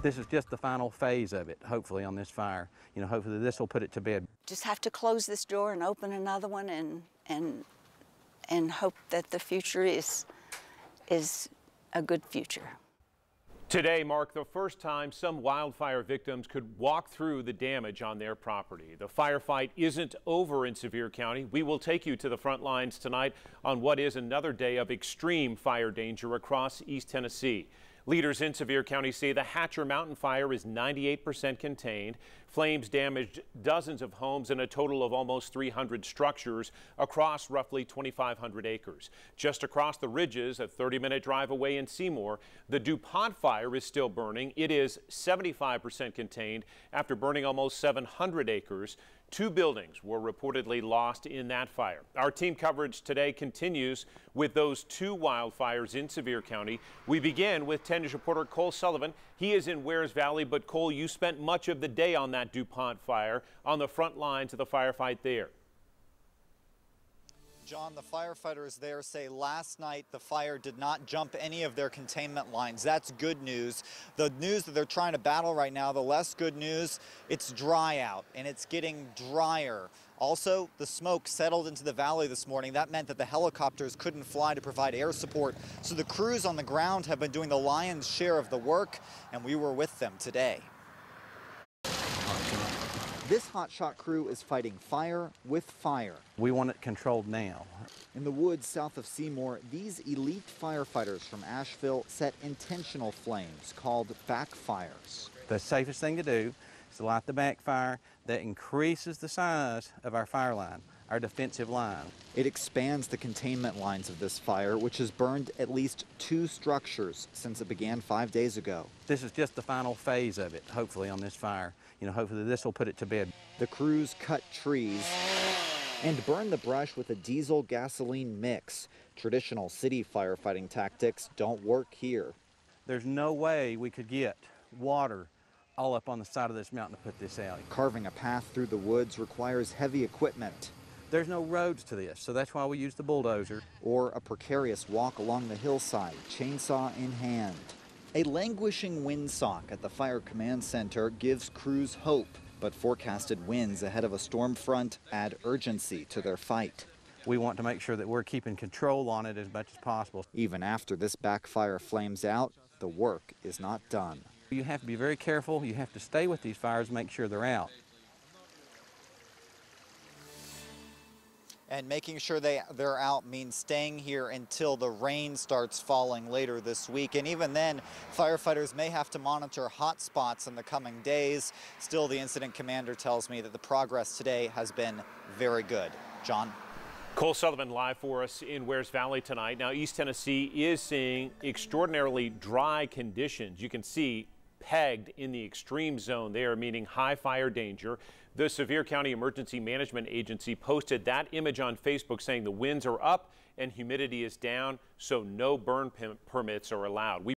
This is just the final phase of it, hopefully, on this fire. You know, hopefully this will put it to bed. Just have to close this door and open another one and hope that the future is a good future. Today marked the first time some wildfire victims could walk through the damage on their property. The firefight isn't over in Sevier County. We will take you to the front lines tonight on what is another day of extreme fire danger across East Tennessee. Leaders in Sevier County say the Hatcher Mountain fire is 98% contained. Flames damaged dozens of homes and a total of almost 300 structures across roughly 2,500 acres. Just across the ridges, a 30-minute drive away in Seymour, the DuPont fire is still burning. It is 75% contained after burning almost 700 acres. Two buildings were reportedly lost in that fire. Our team coverage today continues with those two wildfires in Sevier County. We begin with 10 News reporter Cole Sullivan. He is in Wears Valley, but Cole, you spent much of the day on that DuPont fire, on the front lines of the firefight there. John, the firefighters there say last night the fire did not jump any of their containment lines. That's good news. The news that they're trying to battle right now, the less good news, it's dry out and it's getting drier. Also, the smoke settled into the valley this morning. That meant that the helicopters couldn't fly to provide air support. So the crews on the ground have been doing the lion's share of the work, and we were with them today. This hotshot crew is fighting fire with fire. We want it controlled now. In the woods south of Seymour, these elite firefighters from Asheville set intentional flames called backfires. The safest thing to do is to light the backfire. That increases the size of our fire line, our defensive line. It expands the containment lines of this fire, which has burned at least two structures since it began 5 days ago. This is just the final phase of it, hopefully, on this fire. You know, hopefully this will put it to bed. The crews cut trees and burn the brush with a diesel gasoline mix. Traditional city firefighting tactics don't work here. There's no way we could get water all up on the side of this mountain to put this out. Carving a path through the woods requires heavy equipment. There's no roads to this, so that's why we use the bulldozer. Or a precarious walk along the hillside, chainsaw in hand. A languishing windsock at the Fire Command Center gives crews hope, but forecasted winds ahead of a storm front add urgency to their fight. We want to make sure that we're keeping control on it as much as possible. Even after this backfire flames out, the work is not done. You have to be very careful. You have to stay with these fires, make sure they're out. And making sure they're out means staying here until the rain starts falling later this week. And even then, firefighters may have to monitor hot spots in the coming days. Still, the incident commander tells me that the progress today has been very good. John? Cole Sullivan live for us in Wears Valley tonight. Now, East Tennessee is seeing extraordinarily dry conditions. You can see pegged in the extreme zone there, meaning high fire danger. The Sevier County Emergency Management Agency posted that image on Facebook saying the winds are up and humidity is down, so no burn permits are allowed.